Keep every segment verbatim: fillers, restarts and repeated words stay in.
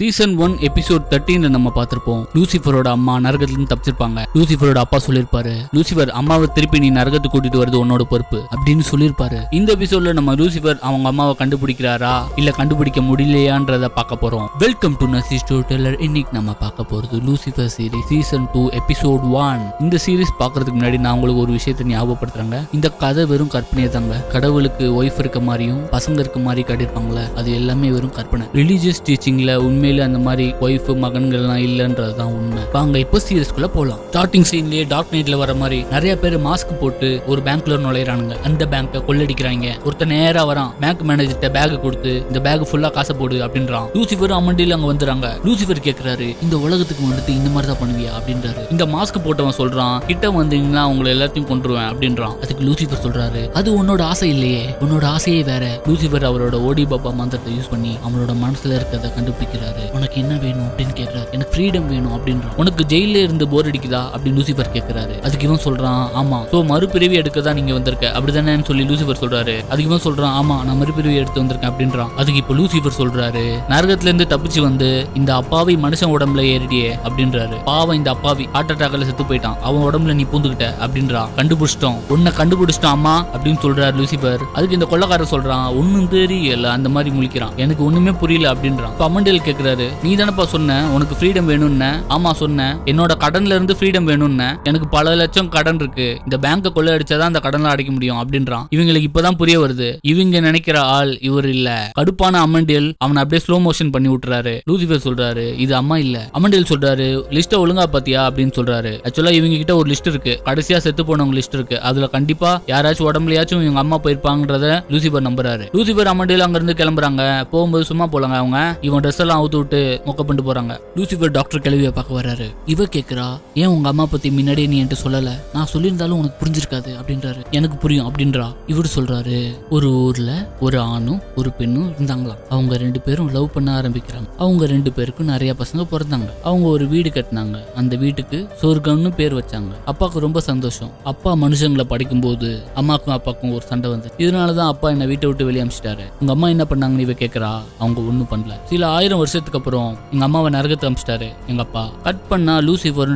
Season one, Episode thirteen நம்ம பார்த்திருப்போம். லூசிஃபரோட அம்மா நரகத்திலிருந்து தப்பிச்சிருப்பாங்க. லூசிஃபரோட அப்பா சொல்லியிருப்பாரு, லூசிஃபர் அம்மாவை திருப்பி நீ நரகத்து கூட்டிட்டு வருது உன்னோட பொறுப்பு அப்படின்னு சொல்லியிருப்பாரு. இந்த எபிசோட்ல நம்ம லூசிஃபர் அவங்க அம்மாவை கண்டுபிடிக்கிறாரா இல்ல கண்டுபிடிக்க முடியலையான்றத பார்க்க போறோம். வெல்கம் டு நசிஸ் டோட்டலர். இன்னைக்கு நம்ம பார்க்க போறது Lucifer series season two episode one. இந்த சீரிஸ் பார்க்கறதுக்கு முன்னாடி நான் உங்களுக்கு ஒரு விஷயத்தை ஞாபகப்படுத்துறேங்க. இந்த கதை வெறும் கற்பனையே தாங்க. கடவுளுக்கு ஒய்ஃப் இருக்க மாதிரியும் பசங்க இருக்க மாதிரி காட்டியிருப்பாங்களே, அது எல்லாமே வெறும் கற்பனை. ரிலீஜியஸ் டீச்சிங்ல உண்மையில அந்த மாதிரி ஒய்ஃப் மகன்கள்லாம் இல்லன்றதுதான் உண்மை. வாங்க இப்போ சீரியஸ்குள்ள போலாம். ஸ்டார்டிங் சீன்லயே டார்க் நைட்ல வர மாதிரி நிறைய பேர் மாஸ்க் போட்டு ஒரு பேங்க்ல நுழையறானுங்க. அந்த பேங்க்கை கொள்ளடிக்கிறாங்க. ஒருத்த நேரா வரான், பேங்க் மேனேஜர்ட்ட பேக் கொடுத்து இந்த பேக் ஃபுல்லா காசை போடு அப்படின்றான். லூசிஃபர் அமெண்டியில் அங்க வந்துறாங்க. லூசிஃபர் கேட்கிறாரு, இந்த உலகத்துக்கு வந்துட்டு இந்த மாதிரி தான் பண்ணுவியா அப்படின்றாரு. இந்த மாஸ்க் போட்டவன் சொல்றான், கிட்ட வந்தீங்கன்னா உங்களை எல்லாத்தையும் கொண்டுருவேன் அப்படின்றான். அதுக்கு லூசிஃபர் சொல்றாரு, அது உன்னோட ஆசை இல்லையே, உன்னோட ஆசையே வேற. லூசிஃபர் அவரோட ஓடி பாப்பா மந்திரத்தை யூஸ் பண்ணி அவனோட மனசுல இருக்கிறத கண்டுபிடிக்கிறார். உனக்கு என்ன வேணும் அப்படின்னு கேட்கிறாரு. எனக்கு ஃப்ரீடம் வேணும் அப்படின்றான். உனக்கு ஜெயில இருந்து போர் அடிக்குதா அப்படின்னு லூசிஃபர் கேட்கிறாரு. அதுக்கு இவன் சொல்றான், ஆமா, சோ மறுபிறவி எடுக்கதான் நீங்க வந்திருக்க அப்படிதானே சொல்லி லூசிஃபர் சொல்றாரு. அதுக்கு இவன் சொல்றான், ஆமா நான் மறுபிறவி எடுத்து வந்திருக்கேன் அப்படின்றான். அதுக்கு இப்ப லூசிஃபர் சொல்றாரு, நரகத்துல இருந்து தப்பிச்சு வந்து இந்த அப்பாவி மனுஷன் உடம்புல ஏறிடியே அப்படின்றாரு. பாவம் இந்த அப்பாவி ஹார்ட் அட்டாக்ல செத்து போயிட்டான், அவன் உடம்புல நீ பூந்துக்கிட்ட அப்படின்றான். கண்டுபிடிச்சிட்டோம், உன்னை கண்டுபிடிச்சிட்டான் அம்மா அப்படின்னு சொல்றாரு லூசிஃபர். அதுக்கு இந்த கொள்ளக்காரர் சொல்றான், ஒன்னும் தெரியல அந்த மாதிரி முழிக்கிறான், எனக்கு ஒண்ணுமே புரியல அப்படின்றான். அமெண்டியல் கேக்குறாரு, நீ தானப்பா சொன்ன உனக்கு ஃப்ரீடம் வேணும்னு? ஆமா சொன்ன, என்னோட கடன்ல இருந்து ஃப்ரீடம் வேணும்னு. எனக்கு பல லட்சம் கடன் இருக்கு, இந்த பேங்க கொள்ள அடிச்சாதான் அந்த கடனை அடைக்க முடியும் அப்படின்றான். இவங்களுக்கு இப்பதான் புரிய வருது, இவங்க நினைக்கிற ஆள் இவர் இல்ல. கடுப்பான அமெண்டியல் அவன் அப்படியே ஸ்லோ மோஷன் பண்ணி விட்டுறாரு. லூசிஃபர் சொல்றாரு, இது அம்மா இல்ல. அமெண்டியல் சொல்றாரு, லிஸ்ட ஒழுங்கா பாத்தியா அப்படின்னு சொல்றாரு. ஆக்சுவலா இவங்க கிட்ட ஒரு லிஸ்ட் இருக்கு, கடைசியா செத்து போனவங்க லிஸ்ட் இருக்கு. அதுல கண்டிப்பா யாராச்சும் உடம்புலயாச்சும் இவங்க அம்மா போயிருப்பாங்கறத லூசிஃபர் நம்புறாரு. லூசிஃபர் அமெண்டியல் அங்க இருந்து கிளம்புறாங்க. போகும்போது சும்மா போலாங்க, அவங்க இவன் ட்ரெஸ் எல்லாம் அவுத்து விட்டு மொக்க பண்ணிட்டு போறாங்க. லூசிஃபர் டாக்டர் கிளவியை பார்க்க வர்றாரு. இவ கேட்கிறா, ஏன் உங்க அம்மா பத்தி முன்னாடியே நீ என்கிட்ட சொல்லல? நான் சொல்லியிருந்தாலும் உனக்கு புரிஞ்சிருக்காது அப்படின்றாரு. எனக்கு புரியும் அப்படின்றா. இவரு சொல்றாரு, ஒரு ஊர்ல ஒரு ஆணும் ஒரு பெண்ணும் இருந்தாங்களாம். அவங்க ரெண்டு பேரும் லவ் பண்ண ஆரம்பிக்கிறாங்க. அவங்க ரெண்டு பேருக்கும் நிறைய பசங்க பிறந்தாங்க. அவங்க ஒரு வீடு கட்டினாங்க. அந்த வீட்டுக்கு சொர்க்கம்னு பேர் வச்சாங்க. அப்பாவுக்கு ரொம்ப சந்தோஷம். அப்பா மனுஷங்களை படிக்கும் போது அம்மாக்கும் அப்பாக்கும் ஒரு சண்டை வந்து இதனாலதான் அப்பா என்ன வீட்டை விட்டு வெளியே அனுப்பிச்சிட்டாரு. உங்க அம்மா என்ன பண்ணாங்கன்னு இவ கேட்கிறா. அவங்க ஒண்ணும் பண்ணல. சில ஆயிரம் வருஷத்துக்கு அப்புறம் எங்க அம்மாவை நரகத்தை அனுப்பிச்சிட்டாரு எங்க அப்பா. கட் பண்ணா லூசிஃபர்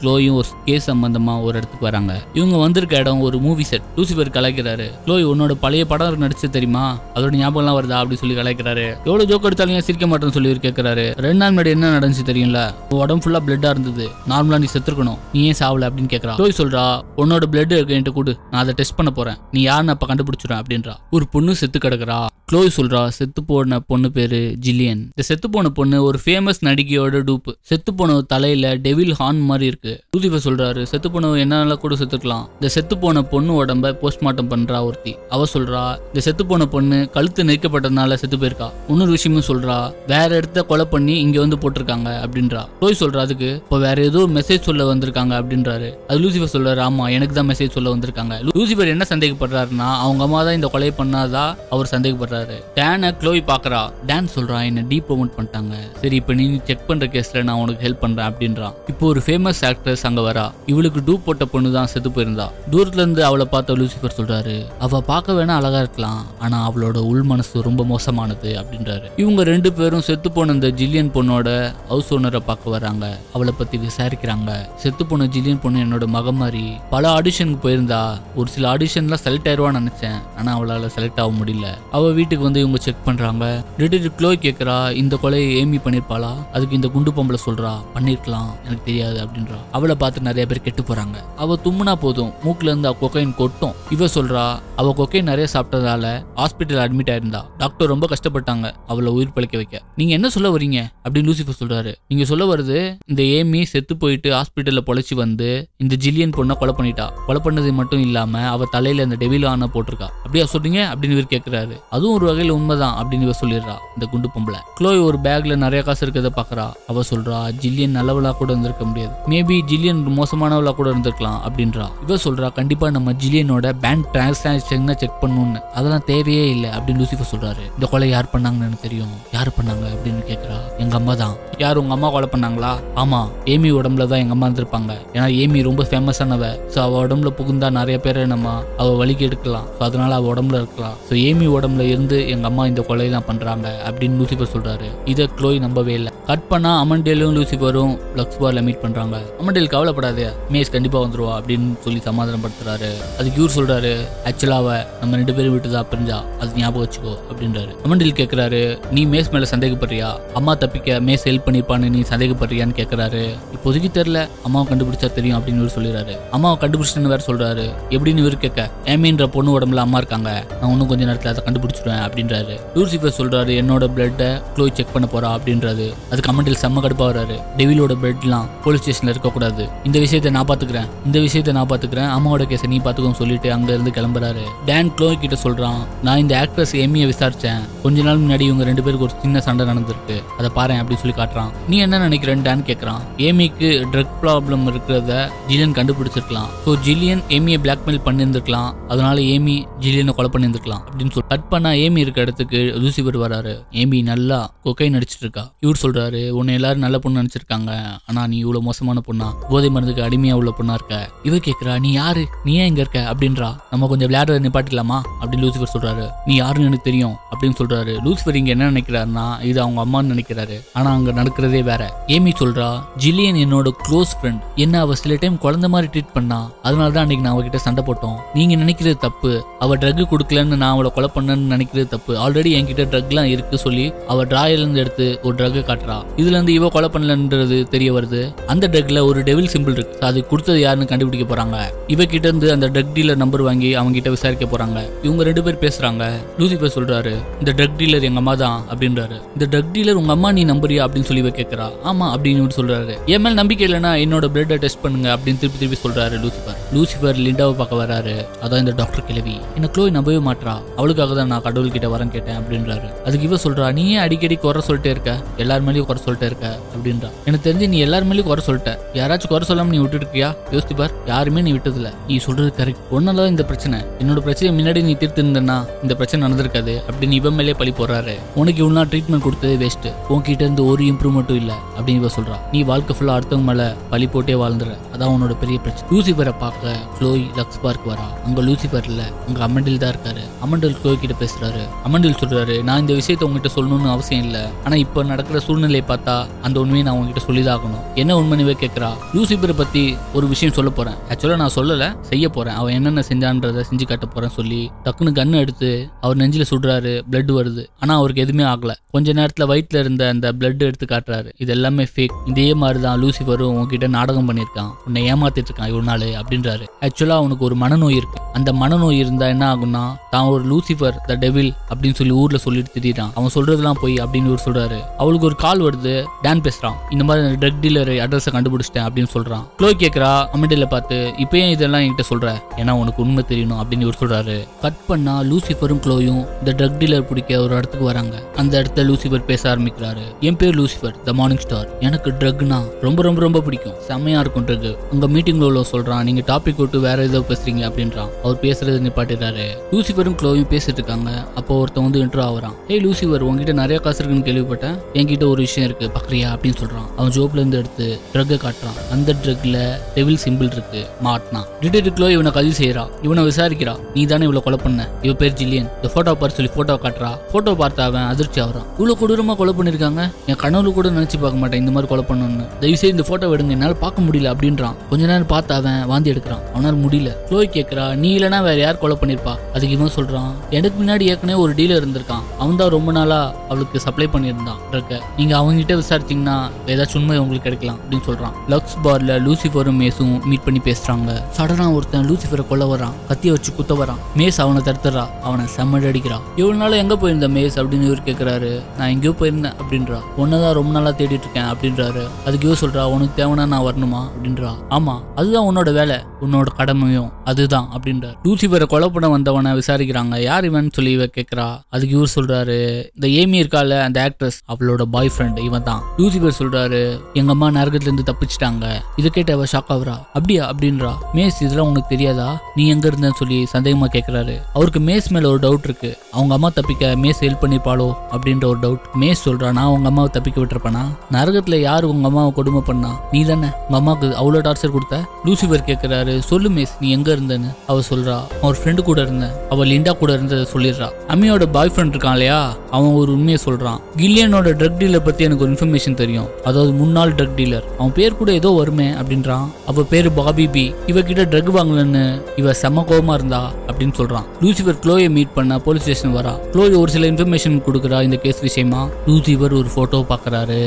க்ளோயும் ஒரு கேஸ் சம்பந்தமா ஒரு இடத்துக்கு வராங்க. இவங்க வந்திருக்க இடம் ஒரு மூவி செட். லூசிஃபர் கலாய்க்கிறாரு, க்ளோய் உன்னோட பழைய படம் நடிச்சு தெரியுமா, அதோட ஞாபகம் எல்லாம் வருதா அப்படின்னு சொல்லி கலாய்க்கிறாரு. எவ்வளவு ஜோக் எடுத்தாலும் சிரிக்க மாட்டேன்னு சொல்லி கேட்கிறாரு. ரெண்டு நாள் முன்னாடி என்ன நடந்துச்சு தெரியும்ல, உடம்பு ஃபுல்லா பிளட்டா இருந்தது, நார்மலா நீ செத்துருக்கணும், நீ ஏன் சாவல அப்படின்னு கேட்கறா. க்ளோய் சொல்றா, உன்னோட பிளட் என்கிட்ட கூடு, நான் அதை டெஸ்ட் பண்ண போறேன், நீ யாருன்னு அப்ப கண்டுபிடிச்சிடுறேன் அப்படின்றா. ஒரு பொண்ணு செத்து கிடக்குறா. க்ளோய் சொல்றா, செத்து போன பொண்ணு பேரு ஜில்லியன். இந்த செத்து போன பொண்ணு ஒரு ஃபேமஸ் நடிகையோட டூப். செத்து போன தலையில டெவில் ஹார்ன் மாதிரி இருக்கு. லூசிஃபர் சொல்றாரு, செத்து போனவ என்னால கூட செத்துக்கலாம். இந்த செத்து போன பொண்ணு உடம்ப போஸ்ட்மார்ட்டம் பண்றா ஒருத்தி. அவ சொல்றா, இந்த செத்து போன பொண்ணு கழுத்து நெருக்கப்பட்டதுனால செத்து போயிருக்கா. இன்னொரு விஷயமும் சொல்றா, வேற இடத்த கொலை பண்ணி இங்க வந்து போட்டிருக்காங்க அப்படின்றா. க்ளோய் சொல்றா, அதுக்கு இப்போ வேற ஏதோ மெசேஜ் சொல்ல வந்திருக்காங்க அப்படின்றாரு. அது லூசிஃபர் சொல்றாரு, ஆமா எனக்கு தான் மெசேஜ் சொல்ல வந்திருக்காங்க. லூசிஃபர் என்ன சந்தேகப்படுறாருன்னா, அவங்க அம்மா தான் இந்த கொலை பண்ணாதா அவர் சந்தேகப்படுறாரு. டான க்ளோய் பாக்குறா. டான் சொல்றா, என்ன டீ ப்ரோமோட் பண்ணிட்டாங்க, சரி இப்ப நீ செக் பண்ற கேஸ்ல நான் உனக்கு ஹெல்ப் பண்றேன் அப்படின்றான். இப்போ ஒரு ஃபேமஸ் ஆக்ட்ரஸ் அங்க வரா. இவளுக்கு டூ போட்ட பொண்ணு தான் செத்து போயிருந்தா. தூரத்துல இருந்து அவளை பார்த்த லூசிஃபர் சொல்றாரு, அவ பார்க்க வேணா அழகா இருக்கலாம், ஆனா அவளோட உள் மனசு ரொம்ப மோசமானது அப்படின்றாரு. இவங்க ரெண்டு பேரும் செத்து போன இந்த ஜில்லியன் பொண்ணோட ஹவுஸ் ஓனரை பார்க்க வராங்க. அவளை பத்தி விசாரிக்கிறாங்க. செத்து போன ஜில்லியன் பொண்ணு என்னோட மக மாதிரி பல ஆடிஷனுக்கு போயிருந்தா. ஒரு சில ஆடிஷன்ல செலக்ட் ஆயிடுவான்னு நினைச்சேன், ஆனா அவளால செலக்ட் ஆக முடியல. அவ வீட்டு வந்து இவங்க செக் பண்றாங்க. டிடெக்டிவ் க்ளோய் கேக்குறா, இந்த கொலையை ஏமி பண்ணிருப்பாளா? அதுக்கு இந்த குண்டு பொம்பளை சொல்றா, பண்ணிருக்கலாம் எனக்கு தெரியாது அப்படின்றா. அவளை பார்த்து நிறைய பேர் கெட்டு போறாங்க. அவ தும்முனா போதும் மூக்குல இருந்து கொக்கைன் கொட்டும். இவ சொல்றா, அவ கொக்கைன் நிறைய சாப்பிட்டதால ஹாஸ்பிட்டல் அட்மிட் ஆயிருந்தா. டாக்டர் ரொம்ப கஷ்டப்பட்டாங்க அவளை உயிர் பழைக்க வைக்க. நீங்க என்ன சொல்ல வரீங்க அப்படின்னு லூசிஃபர் சொல்றாரு. நீங்க சொல்ல வருது, இந்த ஏமி செத்து போயிட்டு ஹாஸ்பிட்டல்ல பொழைச்சி வந்து இந்த ஜில்லியன் பொண்ணை கொலை பண்ணிட்டா. கொலை பண்ணது மட்டும் இல்லாம அவ தலையில அந்த டெவில் ஆன போட்டிருக்கா. அப்படியா சொல்றீங்க அப்படின்னு இவர் கேட்கிறாரு. அதுவும் ஒரு வகையில உண்மைதான் அப்படின்னு இவ சொல்லிடுறா. இந்த குண்டு பொம்பளை க்ளோய் ஒரு பேக்ல நிறைய காசு இருக்கிறத பாக்குறா. அவ சொல்றா, ஜில்லியன் நல்லவளா கூட இருந்திருக்க முடியாது, மேபி ஜில்லியன் மோசமானவளா கூட இருந்திருக்கலாம் அப்படின்றா. இவ சொல்றா, கண்டிப்பா நம்ம ஜில்லியனோட பேங்க் டிரான்சாக்சன் செக் பண்ணணும்னு, அதெல்லாம் தேவையே இல்லை அப்படின்னு லூசிஃபர் சொல்றாரு. இந்த கொலை யார் பண்ணாங்கன்னு தெரியும். யார் பண்ணாங்க அப்படின்னு கேட்கறா. எங்க அம்மா தான். யார் உங்க அம்மா கொலை பண்ணாங்களா? ஆமா, ஏமி உடம்புலதான் எங்க அம்மா இருந்திருப்பாங்க. ஏன்னா ஏமி ரொம்ப ஃபேமஸானவ. சோ அவ உடம்புல புகுந்தா நிறைய பேரை நம்ம அவ வலிக்கு எடுக்கலாம். சோ அதனால அவ உடம்புல இருக்கலாம். சோ ஏமி உடம்புல இருந்து எங்க அம்மா இந்த கொலையெல்லாம் பண்றாங்க அப்படின்னு லூசிஃபர் சொல்றாரு. இத தெரிஞ்ச க்ளோயி நம்பவே இல்லை. கட் பண்ணா அமெண்டேலும் லூசிஃபரும் பிளக்ஸ் பார்ல மீட் பண்றாங்க. அமெண்டேல் கவலைப்படாது, மேஸ் கண்டிப்பா வந்துருவா அப்படின்னு சொல்லி சமாதானப்படுத்துறாரு. அதுக்கு இவர் சொல்றாரு, ஆக்சுவலாவ நம்ம ரெண்டு பேரும் விட்டுதான் பிரிஞ்சா, அது ஞாபகம் வச்சுக்கோ அப்படின்றாரு. அமெண்டேல் கேட்கிறாரு, நீ மேஸ் மேல சந்தேகப்படுறியா? அம்மா தப்பிக்க மேஸ் ஹெல்ப் பண்ணிப்பான்னு நீ சந்தேகப்படுறியான்னு கேட்கிறாரு. இப்போதைக்கு தெரியல, அம்மாவை கண்டுபிடிச்சா தெரியும் அப்படின்னு இவர் சொல்லிடுறாரு. அம்மாவை கண்டுபிடிச்சுன்னு வேற சொல்றாரு. எப்படின்னு இவர் கேட்க, ஏமின்ற பொண்ணு உடம்புல அம்மா இருக்காங்க, நான் இன்னும் கொஞ்ச நேரத்தில் அதை கண்டுபிடிச்சிடுவேன் அப்படின்றாரு. லூசிஃபர் சொல்றாரு, என்னோட பிளட்டை க்ளோயி செக் பண்ண போறா அப்படின்றாரு. அதுக்கு அமெண்டேல் செம்ம கடுப்பா வர்றாரு. டெவிலோட பிளட்லாம் போலீஸ் ஸ்டேஷன்ல இருக்கக்கூடாது, இந்த விஷயத்த நான் பாத்துக்கிறேன் இந்த விஷயத்த நான் பாத்துக்கிறேன் அம்மாவோட கேஸை நீ பாத்துக்கோன்னு சொல்லிட்டு அங்க இருந்து கிளம்புறாரு. டேன் க்ளோயி கிட்ட சொல்றான், நான் இந்த ஆக்ட்ரஸ் எம்மியை விசாரிச்சேன், கொஞ்ச நாள் முன்னாடி இவங்க ரெண்டு பேருக்கு ஒரு சின்ன சண்டை நடந்திருக்கு, அதை பாரு அப்படின்னு சொல்லி காட்டுறான். நீ என்ன நினைக்கிறேன்னு டேன் கேட்கறான். ஏமிக்கு ட்ரக் ப்ராப்ளம் இருக்கிறத ஜில்லியன் கண்டுபிடிச்சிருக்கலாம், ஸோ ஜில்லியன் ஏமியை பிளாக்மெயில் பண்ணியிருந்துருக்கலாம், அதனால ஏமி ஜில்லியனை கொலை பண்ணியிருந்துருக்கலாம் அப்படின்னு சொல்லி கட் பண்ணா ஏமி இருக்க இடத்துக்கு லூசிஃபர் வராரு. ஏமி நல்லா கொக்கைன் அடிச்சிட்டு இருக்கா. இவர் சொல்றாரு, உன்னை எல்லாரும் நல்ல பொண்ணு நினைச்சிருக்காங்க, ஆனா நீ இவ்வளவு மோசமான பொண்ணா, போதை மருந்துக்கு அடிமையா உள்ள பொண்ணா இருக்க. இவ கேட்கிறா, நீ யாரு, நீ ஏன் இங்க இருக்க அப்படின்றா. நம்ம கொஞ்சம் விளையாடுற நிப்பாட்டிடலாமா அப்படின்னு லூசிஃபர் சொல்றாரு. நீ யாருன்னு எனக்கு தெரியும் அப்படின்னு சொல்றாரு. லூசிஃபர் இங்க என்ன நினைக்கிறாருன்னா, இது அவங்க அம்மான்னு நினைக்கிறாரு, ஆனா அங்க நடக்கிறதே வேற. ஏமி சொல்றா, ஜில்லியன் என்னோட க்ளோஸ் ஃப்ரெண்ட், என்ன அவ சில டைம் குழந்தை மாதிரி ட்ரீட் பண்ணா, அதனாலதான் அன்னைக்கு நான் அவகிட்ட சண்டை போட்டோம். நீங்க நினைக்கிறது தப்பு, அவ ட்ரக் கொடுக்கலன்னு நான் அவளை கொலை பண்ணன்னு நினைக்கிறது தப்பு. ஆல்ரெடி என்கிட்ட ட்ரக் எல்லாம் இருக்கு சொல்லி அவ டிராயில இருந்து எடுத்து ஒரு ட்ரக் காட்டுறா. இதுல இருந்து இவ கொலை பண்ணலன்றது தெரிய வருது. அந்த ட்ரக்ல ஒரு டெவில் சிம்பிள் இருக்கு, அது கொடுத்தது யாருன்னு கண்டுபிடிக்க போறாங்க. இவ கிட்ட இருந்து அந்த ட்ரக் டீலர் நம்பர் வாங்கி அவங்க கிட்ட விசாரிக்க போறாங்க. இவங்க ரெண்டு பேர் பேசுறாங்க. லூசிஃபர் சொல்றாரு, இந்த ட்ரக் டீலர் எங்க அம்மா தான் அப்படின்றாரு. இந்த ட்ரக் டீலர் உங்க அம்மா நீ நம்புறியா அப்படின்னு சொல்லி இவ கேட்கறா. ஆமா அப்படின்னு சொல்றாரு. என் மேல் நம்பிக்கை இல்லைன்னா என்னோட பிளட்டை டெஸ்ட் பண்ணுங்க அப்படின்னு திருப்பி திருப்பி சொல்றாரு லூசிஃபர். லூசிஃபர் லிண்டாவை பார்க்க வராரு. அதான் இந்த டாக்டர் கிழவி, என்ன க்ளோயி நம்பவே மாட்டா, அவளுக்காக தான் நான் கடவுள் கிட்ட வரம் கேட்டேன் அப்படின்றாரு. அதுக்கு இவ சொல்றா, நீ ஏன் அடிக்கடி குறை சொல்லிட்டே இருக்க, எல்லார் மேலேயும் குறை சொல்லிட்டே இருக்க அப்படின்றா. எனக்கு தெரிஞ்சு நீ எல்லார் மேலேயும் குறை சொல்லிட்ட, யாராச்சும் குறை சொல்லாம நீ விட்டுட்டு இருக்கியா? யோசித்து பார், யாருமே நீ விட்டதில்ல. நீ சொல்றது கரெக்ட், ஒன்னால இந்த பிரச்சனை, என்னோட பிரச்சனை முன்னாடி நீ தீர்த்து இருந்தனா இந்த பிரச்சனை நடந்திருக்காது அப்படின்னு இவன் மேலே பழி போறாரு. உனக்கு இவ்வளவு ட்ரீட்மெண்ட் கொடுத்ததே வேஸ்ட், உன்கிட்ட இருந்து ஒரு இம்ப்ரூவ்மெண்ட்டும் இல்ல அப்படின்னு இவ சொல்றா. நீ வாழ்க்கை ஃபுல்லா அடுத்தவங்க மேல பழி போட்டே வாழ்ந்துற, அதான் உன்னோட பெரிய பிரச்சனை. லூசிஃபரை பார்க்க க்ளோயி லக்ஸ் பார்க் வரா. அங்க லூசிஃபர் இல்ல, அங்க அமெண்டேல் தான் இருக்காரு. அமெண்டேல் க்ளோயி கிட்ட பேசுறாரு. அமெண்டேல் சொல்றாரு, நான் இந்த விஷயத்த உங்ககிட்ட சொல்லணும்னு அவசியம் இல்ல, ஆனா இப்ப நடக்கிற சூழ்நிலையை பார்த்தா அந்த உண்மையை நான் உங்ககிட்ட சொல்லிதான் ஆகணும். என்ன உண்மையை கேட்கிறா. லூசிஃபரை பத்தி ஒரு விஷயம் சொல்ல போறேன், ஆக்சுவலா நான் சொல்லல, செய்ய போறேன், அவன் என்னென்ன செஞ்சான்றத செஞ்சு காட்ட போறேன்னு சொல்லி டக்குன்னு கண்ணு எடுத்து அவர் நெஞ்சில சுடுறாரு. பிளட் வருது, ஆனா அவருக்கு எதுவுமே ஆகல. கொஞ்ச நேரத்துல வயிற்றுல இருந்த அந்த பிளட் எடுத்து காட்டுறாரு. இது எல்லாமே ஃபேக், இதே மாதிரிதான் லூசிஃபரும் உங்ககிட்ட நாடகம் பண்ணிருக்கான், உன்னை ஏமாத்திட்டு இருக்கான் இவ்வளவு நாள் அப்படின்றாரு. ஆக்சுவலா அவனுக்கு ஒரு மனநோய் இருக்கு, அந்த மனநோய் இருந்தா என்ன ஆகும்னா, தான் ஒரு லூசிஃபர் த டெவில் அப்படின்னு சொல்லி ஊர்ல சொல்லிட்டு திடீரான், அவன் சொல்றதுலாம் போய் அப்படின்னு இவர் சொல்றாரு. அவளுக்கு ஒரு கால் வருது. டேன் பேசுறான், இந்த மாதிரி ட்ரக் டீலர் அட்ரஸ் கண்டுபிடிச்சிட்டேன் அப்படின்னு சொல்றான். க்ளோயி கேட்கறா அமெண்டேல பார்த்து, இப்பயே இதெல்லாம் என்கிட்ட சொல்ற, ஏன்னா உனக்கு உண்மை தெரியணும் அப்படின்னு இவர் சொல்றாரு. கட் பண்ணா லூசிஃபரும் க்ளோயும் இந்த ட்ரக் டீலர் பிடிக்க ஒரு இடத்துக்கு வராங்க. அந்த இடத்துல லூசிஃபர் பேச ஆரம்பிக்கிறாரு. என் பேர் லூசிஃபர் த மார்னிங் ஸ்டார், எனக்கு ட்ரக்னா ரொம்ப ரொம்ப ரொம்ப பிடிக்கும், செம்மையா இருக்கும் ட்ரக். உங்க மீட்டிங்ல உள்ள சொல்றான், நீங்க டாபிக் விட்டு வேற ஏதோ பேசுறீங்க அப்படின்றான். அவர் பேசுறது நிப்பாட்டிறாரு. லூசிஃபரும் க்ளோயும் பேசிட்டு இருக்காங்க. அப்போ ஒருத்தன் வந்து இன்ட்ரோ ஆகுறான். ஹே லூசிஃபர், உங்ககிட்ட நிறைய காசு இருக்குன்னு கேள்விப்பட்டேன், என்கிட்ட ஒரு விஷயம் இருக்கு பாக்குறியா அப்படின்னு சொல்றான். அவன் ஜோப்ல இருந்து எடுத்து ட்ரக்கை காட்டுறான். அந்த ட்ரக்ல டெவில் சிம்பிள் இருக்கு, மாட்டினா. டிடெக்டிவ் க்ளோய் இவனை கைது செய்யறா, இவனை விசாரிக்கிறா. நீ தானே இவ்வளவு கொலை பண்ண, இவ பேர் ஜில்லியன், இந்த போட்டோ பார்த்து சொல்லி போட்டோ காட்டுறா. போட்டோ பார்த்து அவன் அதிர்ச்சி ஆகுறான். இவ்வளவு கொடூரமா கொலை பண்ணிருக்காங்க, என் கனவுல கூட நினைச்சு பார்க்க மாட்டேன் இந்த மாதிரி கொலை பண்ணணும்னு. தயவு செய்து இந்த போட்டோ எடுங்க, என்னால பார்க்க முடியல அப்படின்றான். கொஞ்ச நேரம் பார்த்து அவன் வாந்தி எடுக்கிறான், அவனால் முடியல. க்ளோயி கேட்கிறா, நீ இல்லனா வேற யார் கொலை பண்ணிருப்பா? அதுக்கு இவன் சொல்றான், எனக்கு முன்னாடி ஏற்கனவே ஒரு டீலர் இருந்திருக்கான், அவன் தான் ரொம்ப நாளா அவளுக்கு சப்ளை பண்ணியிருந்தான் ட்ரக், நீங்க அவங்ககிட்ட விசாரிச்சீங்கன்னா ஏதாச்சும் உண்மை உங்களுக்கு கிடைக்கலாம் அப்படின்னு சொல்றான். லக்ஸ் பார்ல லூசிஃபரும் மேஸும் மீட் பண்ணி பேசுறாங்க. சடனா ஒருத்தன் லூசிஃபரை கொல்ல வரான், கத்திய வச்சு குத்த வரான். மேஸ் அவனை தடுத்துறா, அவனை செம்மடி அடிக்கிறான். இவ்வளவு நாளா எங்க போயிருந்த மேஸ் அப்படின்னு இவர் கேட்கிறாரு. நான் எங்கேயோ போயிருந்தேன் அப்படின்றா. உன்னதான் ரொம்ப நாளா தேடிட்டு இருக்கேன் அப்படின்றாரு. அதுக்கு இவ சொல்றா, உனக்கு தேவைன்னா நான் வரணுமா அப்படின்றா. ஆமா அதுதான் உன்னோட வேலை, உன்னோட கடமையும் அதுதான் அப்படின்றார். லூசிஃபரை கொலை பண்ண வந்தவனை விசாரிக்கிறாங்க. யார் இவன் சொல்லி இவ கேட்கிறா. அதுக்கு இவர் சொல்றாரு, இந்த ஏமி இருக்கால அந்த ஆக்ட்ரஸ், அவளோட பாய் ஃப்ரெண்ட் இவன் தான். லூசிஃபர் சொல்றாரு, எங்க அம்மா நரகத்துல இருந்து தப்பிச்சிட்டாங்க. இதை கேட்ட அவ ஷாக் ஆகுறா. அப்படியா அப்படின்றா. மேஸ், இதெல்லாம் உனக்கு தெரியாதா, நீ எங்க இருந்தேன்னு சொல்லி சந்தேகமா கேட்கிறாரு. அவருக்கு மேஸ் மேல ஒரு டவுட் இருக்கு, அவங்க அம்மா தப்பிக்க மேஸ் ஹெல்ப் பண்ணிப்பாளோ அப்படின்ற ஒரு டவுட். மேஸ் சொல்றா, நான் உங்க அம்மாவை தப்பிக்க விட்டுருப்பேனா? நரகத்துல யாரு உங்க அம்மாவை கொடுமை பண்ணா? நீ தானே உங்க அம்மாவுக்கு அவ்வளவு டார்ச்சர் கொடுத்த. லூசிஃபர் கேட்கிறாரு, சொல்லு மேஸ், நீ எங்க இருந்தேன்னு. அவ சொல்றா, ஒரு ஃப்ரெண்டு கூட இருந்தேன், அவள் லிண்டா கூட இருந்ததை சொல்லிடுறா. அம்மியோட பாய் ஃப்ரெண்ட் இருக்கான் இல்லையா, அவன் ஒரு உண்மையை சொல்றான், ஜில்லியனோட ட்ரக் டீலர் பற்றி எனக்கு ஒரு இன்ஃபர்மேஷன் தெரியும். அதாவது முன்னாள் ட்ரக் டீலர், அவன் பேர் கூட ஏதோ வருமே அப்படின்றான். அவள் பேர் பாபி பி. இவகிட்ட ட்ரக் வாங்கலன்னு இவ செம கோபமாக இருந்தா அப்படின்னு சொல்கிறான். லூசிஃபர் க்ளோயை மீட் பண்ண போலீஸ் ஸ்டேஷன் வரா. க்ளோய் ஒரு சில இன்ஃபர்மேஷன் கொடுக்குறா இந்த கேஸ் விஷயமா. லூசிஃபர் ஒரு ஃபோட்டோ பார்க்குறாரு.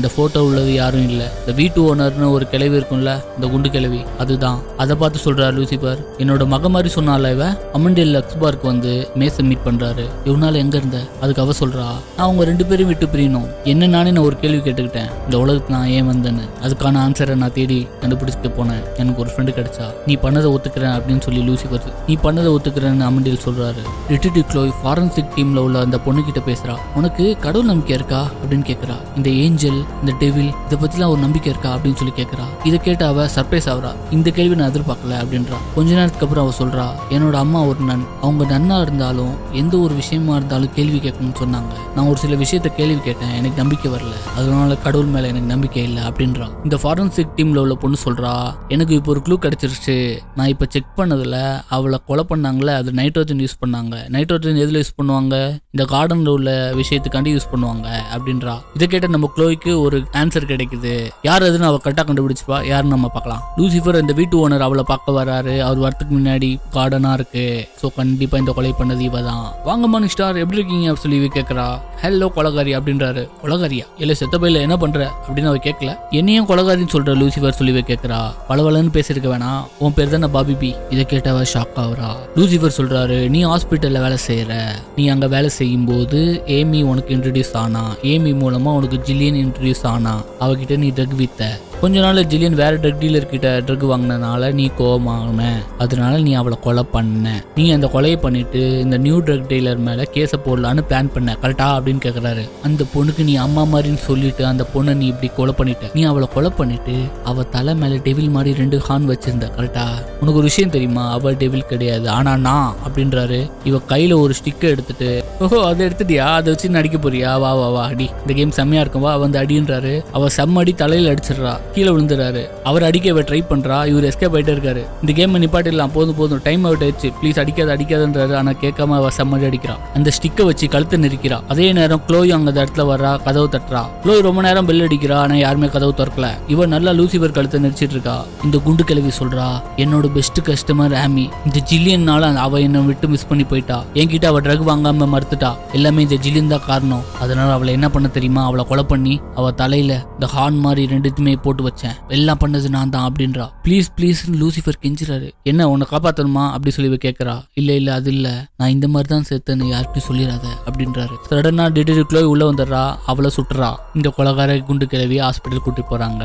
இந்த ஃபோட்டோ உள்ளது யாரும் இல்லை, இந்த வீட்டு ஓனர்னு ஒரு கிளவி இருக்கும்ல, இந்த குண்டு கிளவி, அதுதான். அதை பார்த்து சொல்கிறார் லூசிஃபர், என்னோட மக மாதிரி சொன்னால இவ அமெண்டியல் லக்ஸ் பார்க்கு வந்து மேசை மீட் பண்ணுறாரு. இவனால எங்கே இருந்த? அதுக்கு அவ சொல்கிறா, நான் அவங்க ரெண்டு பேரும் விட்டு பிரியணும். என்ன நானே நான் ஒரு கேள்வி கேட்டுக்கிட்டேன், இந்த உலகத்துக்கு நான் ஏன் வந்தேன்னு. அதுக்கான ஆன்சரை நான் தேடி கண்டுபிடிச்சிட்டு போனேன். எனக்கு ஒரு ஃப்ரெண்டு கிடைச்சா. நீ பண்ணதை ஒத்துக்கிறேன் அப்படின்னு சொல்லி லூசிஃபர் நீ பண்ணதை ஒத்துக்கிறேன்னு அமெண்டியல் சொல்கிறாரு. டிடெக்டிவ் க்ளோய் ஃபாரன்சிக் டீமில் உள்ள அந்த பொண்ணுக்கிட்ட பேசுகிறா. உனக்கு கடவுள் நம்பிக்கை இருக்கா அப்படின்னு கேட்குறா. இந்த ஏஞ்சல், இந்த டெவில், இதை பற்றிலாம் ஒரு நம்பிக்கை இருக்கா அப்படின்னு சொல்லி கேட்குறா. இதை கேட்டு அவ சர்ப்ரைஸ் ஆகுறா. இந்த கேள்வி நான் எதிர்பார்க்கல அப்படின்றா. கொஞ்ச நேரத்துக்கு அப்புறம் அவ சொல்றா, என்னோட அம்மா ஒரு நன், அவங்க நன்னா இருந்தாலும் எந்த ஒரு விஷயமா இருந்தாலும் கேள்வி கேட்கணும்னு சொன்னாங்க. நான் ஒரு சில விஷயத்த கேள்வி கேட்டேன், எனக்கு நம்பிக்கை வரல, அதனால கடவுள் மேல எனக்கு நம்பிக்கை இல்லை அப்படின்றா. இந்த ஃபாரன்சிக் டீம்ல உள்ள பொண்ணு சொல்றா, எனக்கு இப்போ ஒரு க்ளூ கிடைச்சிருச்சு. நான் இப்போ செக் பண்ணதுல அவளை கொலை பண்ணாங்கல்ல, அது நைட்ரோஜன் யூஸ் பண்ணாங்க. நைட்ரோஜன் எதுல யூஸ் பண்ணுவாங்க? இந்த கார்டன்ல உள்ள விஷயத்துக்காண்டி யூஸ் பண்ணுவாங்க அப்படின்றா. இதை கேட்ட நம்ம க்ளோய்க்கு ஒரு ஆன்சர் கிடைக்குது. யார் அதுன்னு அவ கரெக்டாக கண்டுபிடிச்சுப்பா. யாருன்னு நம்ம பார்க்கலாம். லூசிஃபர் இந்த வீட்டு ஓனர் அவளை பார்க்க வராரு. அவர் வரத்துக்கு முன்னாடி கார்டனா இருக்கு. ஸோ கண்டிப்பா இந்த கொலை பண்ணது இவ தான். வாங்க மார்னிங் ஸ்டார், எப்படி இருக்கீங்க அப்படின்னு சொல்லி இவ கேட்கறா. ஹலோ கொலகாரி அப்படின்றாரு. கொலகாரியா? இல்ல செத்தபையில என்ன பண்ற அப்படின்னு அவ கேட்கல. என்னையும் கொலகாரின்னு சொல்ற லூசிஃபர் சொல்லி இவ கேட்கறா. பலவலன்னு பேசிருக்க வேணா, உன் பேர் தானே பாபி பி. இதை கேட்டவ ஷாக் ஆகுறா. லூசிஃபர் சொல்றாரு, நீ ஹாஸ்பிட்டல்ல வேலை செய்யற, நீ அங்க வேலை செய்யும் போது ஏமி உனக்கு இன்ட்ரடியூஸ் ஆனா, ஏமி மூலமா உனக்கு ஜில்லியன் இன்ட்ரடியூஸ் ஆனா, அவகிட்ட நீ ட்ரக் வித்த. கொஞ்ச நாள் ஜில்லியன் வேற ட்ரக் டீலர் கிட்ட ட்ரக் வாங்கினதுனால நீ கோபமாகின, அதனால நீ அவளை கொலை பண்ண. நீ அந்த கொலையை பண்ணிட்டு இந்த நியூ ட்ரக் டீலர் மேல கேஸை போடலான்னு பிளான் பண்ண, கரெக்டா அப்படின்னு கேட்கறாரு. அந்த பொண்ணுக்கு நீ அம்மா மாதிரின்னு சொல்லிட்டு அந்த பொண்ணை நீ இப்படி கொலை பண்ணிட்ட. நீ அவளை கொலை பண்ணிட்டு அவ தலை மேல டெவில் மாதிரி ரெண்டு ஹான் வச்சிருந்த, கரெக்டா? உனக்கு ஒரு விஷயம் தெரியுமா, அவ டெவில் கிடையாது, ஆனா நான் அப்படின்றாரு. இவ கையில ஒரு ஸ்டிக்கை எடுத்துட்டு, ஓஹோ அதை எடுத்துட்டியா, அதை வச்சு நடிக்க போறியா, வா வா வா அடி, இந்த கேம் செம்மையா இருக்கும், வா வந்து அடின்றாரு. அவ செம்ம அடி தலையில அடிச்சிடறா. கீழே விழுந்துறாரு. அவர் அடிக்கவே ட்ரை பண்றா. இவர் எஸ்கேப் ஆயிட்டே இருக்காரு. இந்த கேம் நிப்பாட்டிடலாம், போதும் போதும், டைம் அவுட் ஆயிடுச்சு, ப்ளீஸ் அடிக்காத அடிக்காதுன்றாரு. ஆனா கேட்காம அவ சம்மதி அடிக்கிறா. அந்த ஸ்டிக்கை வச்சு கழுத்தை நெருக்கிறா. அதே நேரம் க்ளோய் அங்க இடத்துல வர்றா, கதவு தட்டுறா. க்ளோய் ரொம்ப நேரம் பெல் அடிக்கிறா, ஆனா யாருமே கதவு திறக்கல. இவர் நல்லா லூசிஃபர் கழுத்தை நெரிச்சிட்டு இருக்கா. இந்த குண்டு கிளவி சொல்றா, என்னோட பெஸ்ட் கஸ்டமர் ஆமி, இந்த ஜில்லியன்னால அவ என்ன விட்டு மிஸ் பண்ணி போயிட்டா. என்கிட்ட அவ ட்ரக் வாங்காம மறுத்துட்டா. எல்லாமே இந்த ஜில்லியன் தான் காரணம். அதனால அவளை என்ன பண்ண தெரியுமா, அவளை கொலை பண்ணி அவ தலையில இந்த ஹார்ன் மாதிரி ரெண்டுத்துமே போட்டு வச்சேன். எல்லாம் பண்ணது நான் தான் அப்படின்றா. பிளீஸ் பிளீஸ் லூசிஃபர் கெஞ்சுறாரு. என்ன உன்னை காப்பாத்தணுமா அப்படி சொல்லி கேட்கறா. இல்ல இல்ல அது இல்ல, நான் இந்த மாதிரி தான் செத்தேன்னு யார்கிட்ட சொல்லிடாத அப்படின்றாரு. சடனா டிடெக்டிவ் க்ளோய் உள்ள வந்துடுறா. அவளை சுட்டுறா. இந்த கொலகார குண்டு கிளவி ஹாஸ்பிட்டல் கூட்டி போறாங்க.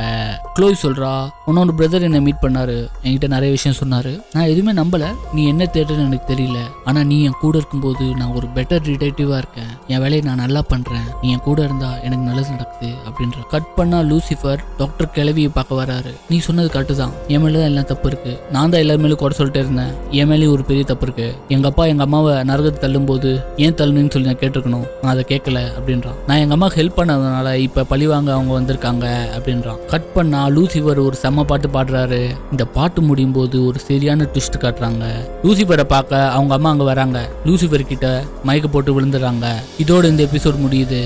க்ளோய் சொல்றா, உன்னோட பிரதர் என்ன மீட் பண்ணாரு, என்கிட்ட நிறைய விஷயம் சொன்னாரு, நான் எதுவுமே நம்பல. நீ என்ன தேடுறன்னு எனக்கு தெரியல, ஆனா நீ என் கூட இருக்கும்போது நான் ஒரு பெட்டர் டிடெக்டிவா இருக்கேன். என் வேலையை நான் நல்லா பண்றேன், நீ என் கூட இருந்தா எனக்கு நல்லது நடக்குது அப்படின்ற. கட் பண்ணா லூசிஃபர் டாக்டர் கிளவியை பார்க்க வராரு. நீ சொன்னது கரெக்டு தான், என் மேலதான் எல்லாம் தப்பு இருக்கு, நான் தான் எல்லாரு மேலும் குறை சொல்லிட்டு இருந்தேன், என் மேலேயும் ஒரு பெரிய தப்பு இருக்கு. எங்க அப்பா எங்க அம்மாவை நரகத்தை தள்ளும் போது ஏன் தள்ளணும்னு சொல்லி நான் கேட்டிருக்கணும், நான் அதை கேட்கல அப்படின்றான். நான் எங்க அம்மாவுக்கு ஹெல்ப் பண்ணாதனால இப்ப பழிவாங்க அவங்க வந்திருக்காங்க அப்படின்றான். கட் பண்ணா லூசிஃபர் ஒரு செம்ம பாட்டு பாடுறாரு. இந்த பாட்டு முடியும் போது ஒரு சரியான ட்விஸ்ட் காட்டுறாங்க. லூசிஃபரை பார்க்க அவங்க அம்மா அங்க வராங்க. லூசிஃபர் கிட்ட மயக்க போட்டு விழுந்துறாங்க. இதோட இந்த எபிசோட் முடியுது.